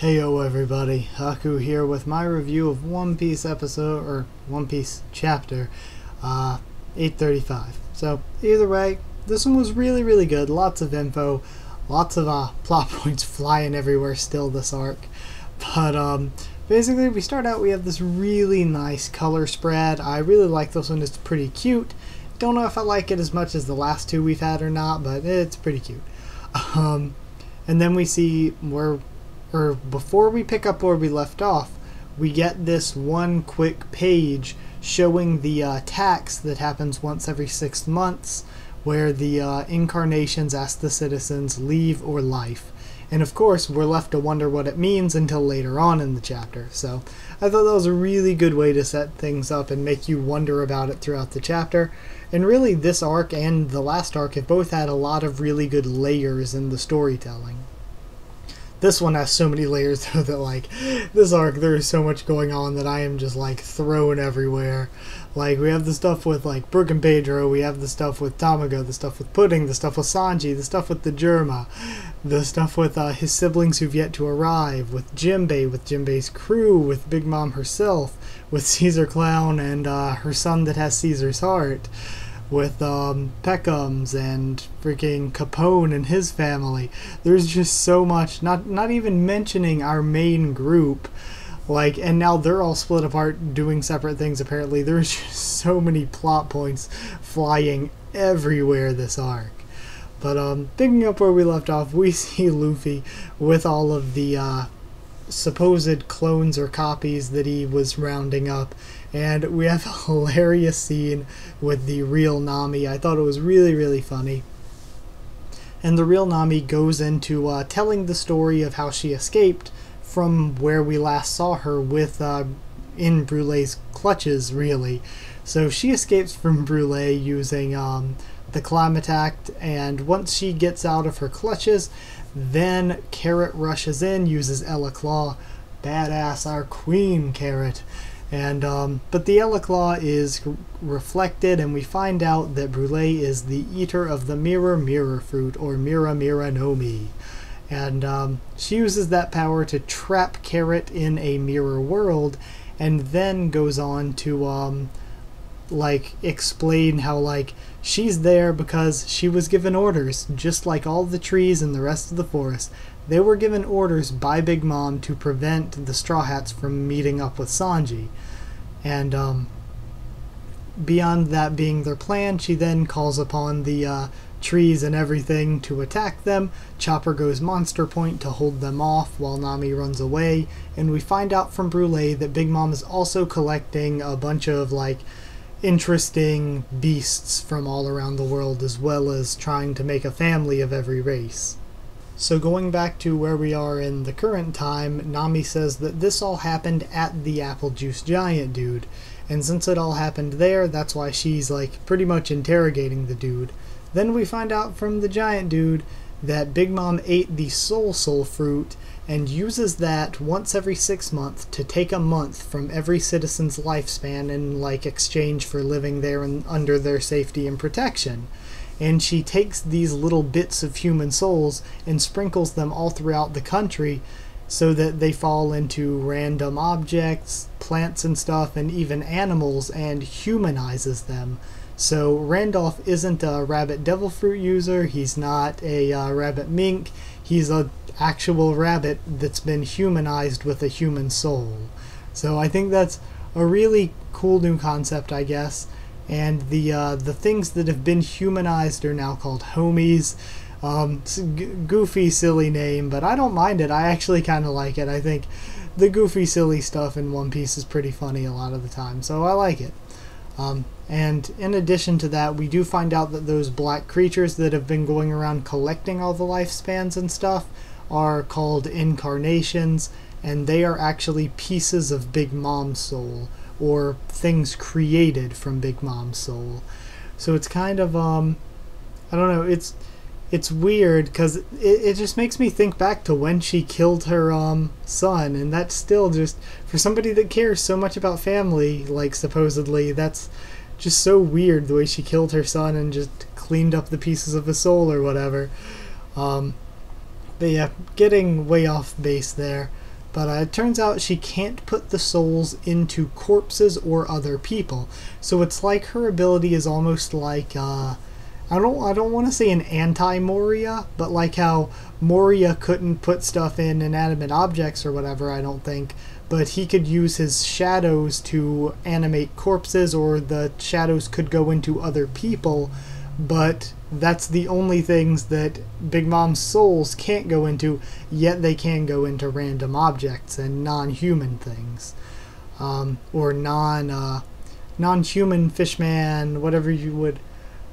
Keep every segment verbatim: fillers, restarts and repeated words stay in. Heyo everybody, Haku here with my review of One Piece episode, or One Piece chapter, uh, eight thirty-five. So, either way, this one was really, really good. Lots of info, lots of uh, plot points flying everywhere still this arc. But, um, basically we start out, we have this really nice color spread. I really like this one, it's pretty cute. Don't know if I like it as much as the last two we've had or not, but it's pretty cute. Um, and then we see where, or before we pick up where we left off, we get this one quick page showing the uh, tax that happens once every six months, where the uh, incarnations ask the citizens leave or life. And of course, we're left to wonder what it means until later on in the chapter. So I thought that was a really good way to set things up and make you wonder about it throughout the chapter. And really, this arc and the last arc have both had a lot of really good layers in the storytelling. This one has so many layers, though, that, like, this arc, there is so much going on that I am just, like, thrown everywhere. Like, we have the stuff with, like, Brooke and Pedro, we have the stuff with Tamago, the stuff with Pudding, the stuff with Sanji, the stuff with the Germa, the stuff with uh, his siblings who've yet to arrive, with Jinbei, with Jinbei's crew, with Big Mom herself, with Caesar Clown and uh, her son that has Caesar's heart, with um, Peckhums and freaking Capone and his family. There's just so much, not not even mentioning our main group, like, and now they're all split apart doing separate things apparently. There's just so many plot points flying everywhere this arc. But um, picking up where we left off, we see Luffy with all of the uh, supposed clones or copies that he was rounding up, and we have a hilarious scene with the real Nami. I thought it was really, really funny. And the real Nami goes into uh, telling the story of how she escaped from where we last saw her with uh, in Brulee's clutches, really. So she escapes from Brulee using um, the Climatact, and once she gets out of her clutches, then Carrot rushes in, uses Ella Claw. Badass, our queen, Carrot. And, um, but the Ella Claw is reflected, and we find out that Brulee is the eater of the Mirror Mirror fruit, or Mira Mira no Mi. And um, she uses that power to trap Carrot in a mirror world, and then goes on to, um, like, explain how, like, she's there because she was given orders, just like all the trees and the rest of the forest. They were given orders by Big Mom to prevent the Straw Hats from meeting up with Sanji. And um, beyond that being their plan, she then calls upon the uh, trees and everything to attack them. Chopper goes Monster Point to hold them off while Nami runs away. And we find out from Brulee that Big Mom is also collecting a bunch of, like, interesting beasts from all around the world, as well as trying to make a family of every race. So going back to where we are in the current time, Nami says that this all happened at the Apple Juice Giant dude, and since it all happened there, that's why she's, like, pretty much interrogating the dude. Then we find out from the giant dude that Big Mom ate the Soul Soul fruit and uses that once every six months to take a month from every citizen's lifespan in, like, exchange for living there and under their safety and protection. And she takes these little bits of human souls and sprinkles them all throughout the country so that they fall into random objects, plants and stuff, and even animals, and humanizes them. So Randolph isn't a rabbit devil fruit user, he's not a uh, rabbit mink, he's a actual rabbit that's been humanized with a human soul. So I think that's a really cool new concept, I guess. And the uh, the things that have been humanized are now called homies. Um, it's a g goofy, silly name, but I don't mind it. I actually kind of like it. I think the goofy, silly stuff in One Piece is pretty funny a lot of the time, so I like it. Um, and in addition to that, we do find out that those black creatures that have been going around collecting all the lifespans and stuff are called incarnations, and they are actually pieces of Big Mom's soul, or things created from Big Mom's soul. So it's kind of, um, I don't know, it's it's weird, because it, it just makes me think back to when she killed her um, son, and that's still just, for somebody that cares so much about family, like, supposedly, that's just so weird, the way she killed her son and just cleaned up the pieces of his soul or whatever. Um, but yeah, getting way off base there. But uh, it turns out she can't put the souls into corpses or other people. So it's like her ability is almost like, uh, I don't I don't want to say an anti-Moria, but like how Moria couldn't put stuff in inanimate objects or whatever, I don't think. But he could use his shadows to animate corpses, or the shadows could go into other people. But that's the only things that Big Mom's souls can't go into, yet they can go into random objects and non-human things. Um, or non, uh, non-human fishman, whatever you would...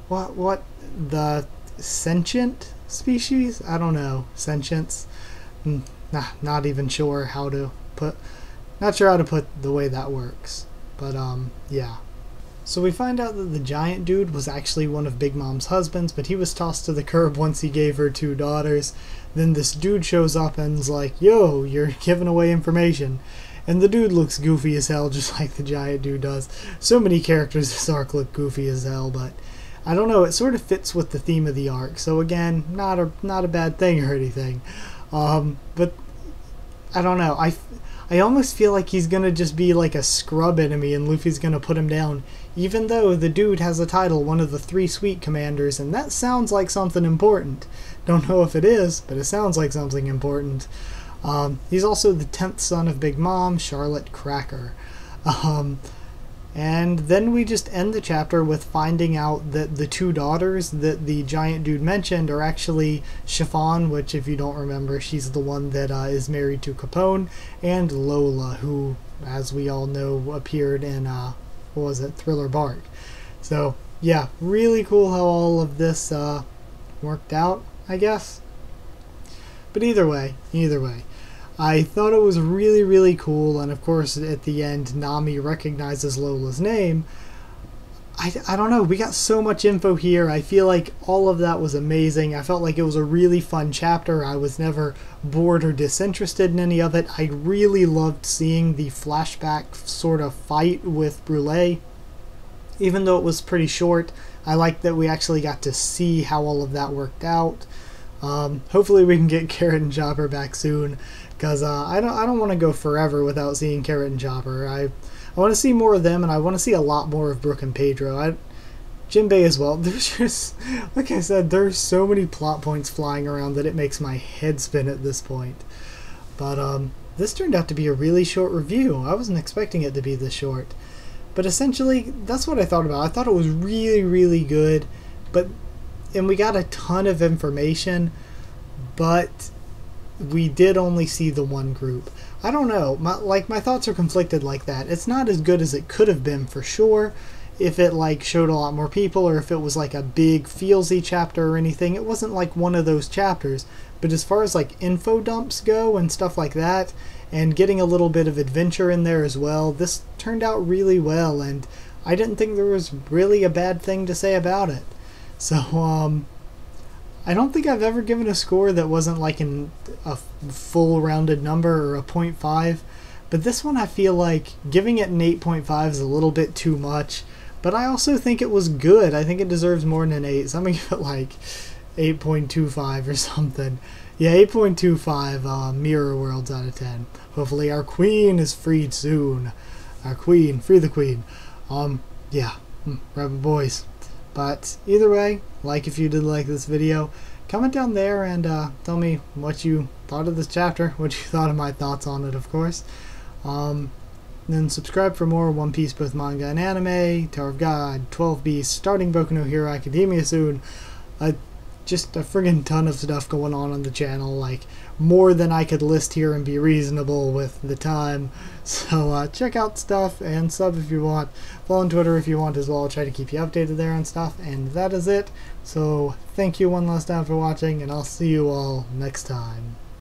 What, what, the sentient species? I don't know. Sentience? Nah, not even sure how to put... Not sure how to put the way that works. But, um, yeah. So we find out that the giant dude was actually one of Big Mom's husbands, but he was tossed to the curb once he gave her two daughters. Then this dude shows up and's like, yo, you're giving away information. And the dude looks goofy as hell, just like the giant dude does. So many characters this arc look goofy as hell, but I don't know, it sort of fits with the theme of the arc. So again, not a, not a bad thing or anything. Um, but I don't know, I... I almost feel like he's gonna just be like a scrub enemy and Luffy's gonna put him down, even though the dude has a title, one of the three sweet commanders, and that sounds like something important. Don't know if it is, but it sounds like something important. Um, he's also the tenth son of Big Mom, Charlotte Cracker. Um, and then we just end the chapter with finding out that the two daughters that the giant dude mentioned are actually Chiffon, which, if you don't remember, she's the one that uh, is married to Capone, and Lola, who, as we all know, appeared in, uh, what was it, Thriller Bark. So, yeah, really cool how all of this uh, worked out, I guess. But either way, either way. I thought it was really, really cool, and of course at the end Nami recognizes Lola's name. I, I don't know, we got so much info here. I feel like all of that was amazing. I felt like it was a really fun chapter. I was never bored or disinterested in any of it. I really loved seeing the flashback sort of fight with Brulee. Even though it was pretty short, I liked that we actually got to see how all of that worked out. Um, hopefully we can get Carrot and Chopper back soon. Because uh, I don't, I don't want to go forever without seeing Carrot and Chopper. I, I want to see more of them, and I want to see a lot more of Brooke and Pedro. I, Jinbei as well. There's just, like I said, there's so many plot points flying around that it makes my head spin at this point. But um, this turned out to be a really short review. I wasn't expecting it to be this short. But essentially, that's what I thought about. I thought it was really, really good. But, and we got a ton of information, but we did only see the one group. I don't know, my, like my thoughts are conflicted like that. It's not as good as it could have been for sure if it like showed a lot more people, or if it was like a big feelsy chapter or anything. It wasn't like one of those chapters, but as far as like info dumps go and stuff like that, and getting a little bit of adventure in there as well, this turned out really well, and I didn't think there was really a bad thing to say about it. So um I don't think I've ever given a score that wasn't like an, a full rounded number or a point five, but this one I feel like giving it an eight point five is a little bit too much, but I also think it was good. I think it deserves more than an eight, so I'm going to give it like eight point two five or something. Yeah, eight point two five uh, Mirror Worlds out of ten. Hopefully our queen is freed soon. Our queen, free the queen. Um, yeah, Rebel Boys. But either way, like if you did like this video, comment down there and uh, tell me what you thought of this chapter, what you thought of my thoughts on it, of course. Um, then subscribe for more One Piece, both manga and anime, Tower of God, twelve B, starting Boku no Hero Academia soon. Uh, just a friggin' ton of stuff going on on the channel, like more than I could list here and be reasonable with the time. So uh, check out stuff and sub if you want. Follow on Twitter if you want as well. I'll try to keep you updated there on stuff. And that is it. So thank you one last time for watching, and I'll see you all next time.